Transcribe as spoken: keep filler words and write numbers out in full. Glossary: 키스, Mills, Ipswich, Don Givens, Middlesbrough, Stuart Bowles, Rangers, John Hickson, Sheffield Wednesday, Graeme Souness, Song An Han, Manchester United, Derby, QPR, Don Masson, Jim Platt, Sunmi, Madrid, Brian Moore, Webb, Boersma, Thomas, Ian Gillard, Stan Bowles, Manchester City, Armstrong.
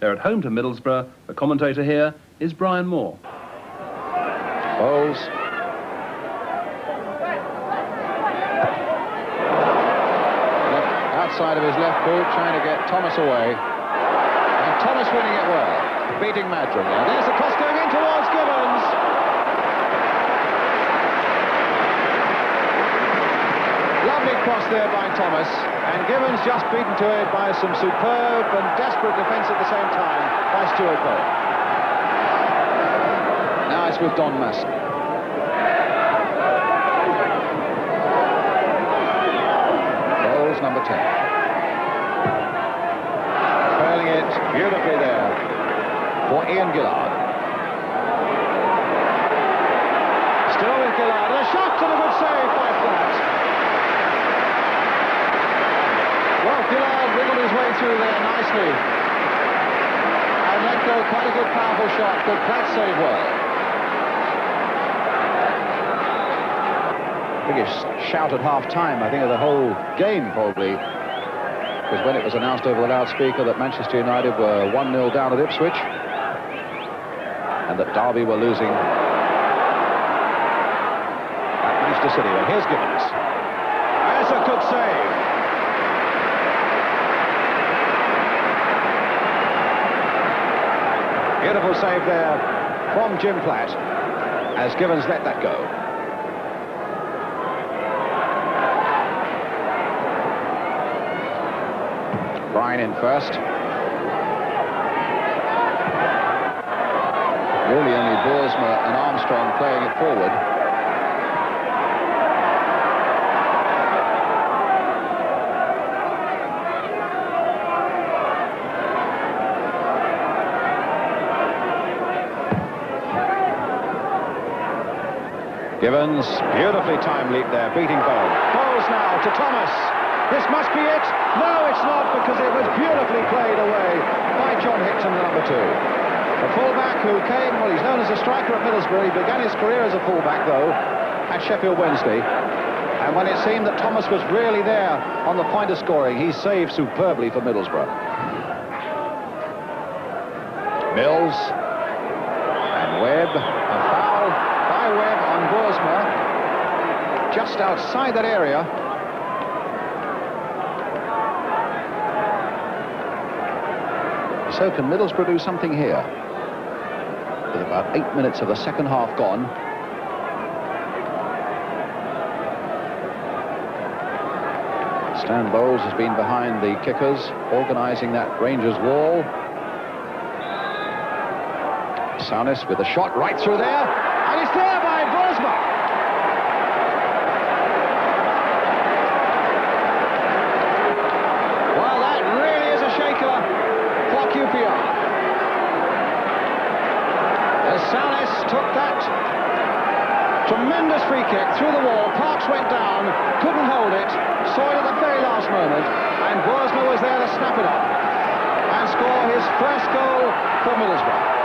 They're at home to Middlesbrough. The commentator here is Brian Moore. Bowles. Outside of his left boot, trying to get Thomas away. And Thomas winning it well, beating Madrid. Now there's the cross going in towards Givens. Lovely cross there by Thomas, and Givens just beaten to it by some superb and desperate defence at the same time by Stuart Bowles. Now it's with Don Masson. Bowles, number ten. Curling it beautifully there for Ian Gillard. Still with Gillard, a shot and a good save by Platt. Gillard wiggled his way through there nicely and let go quite a good powerful shot, but Platt saved well. Biggest shout at half-time, I think, of the whole game, probably, was when it was announced over the loudspeaker that Manchester United were one nil down at Ipswich and that Derby were losing at Manchester City. And here's Givens. That's a good save. Beautiful save there from Jim Platt as Givens let that go. Brian in first. Really only Boersma and Armstrong playing it forward. Givens, beautifully time leap there, beating Bowles. Bowles now to Thomas. This must be it. No, it's not, because it was beautifully played away by John Hickson, number two. A fullback who came, well, he's known as a striker at Middlesbrough. He began his career as a fullback, though, at Sheffield Wednesday. And when it seemed that Thomas was really there on the point of scoring, he saved superbly for Middlesbrough. Mills and Webb. Webb on Boersma, just outside that area. So can Middlesbrough do something here? With about eight minutes of the second half gone. Stan Bowles has been behind the kickers, organising that Rangers wall. Souness with a shot right through there. And it's there by Boersma. Well, that really is a shaker for Q P R. As Souness took that tremendous free kick through the wall, Parks went down, couldn't hold it, saw it at the very last moment, and Boersma was there to snap it up and score his first goal for Middlesbrough.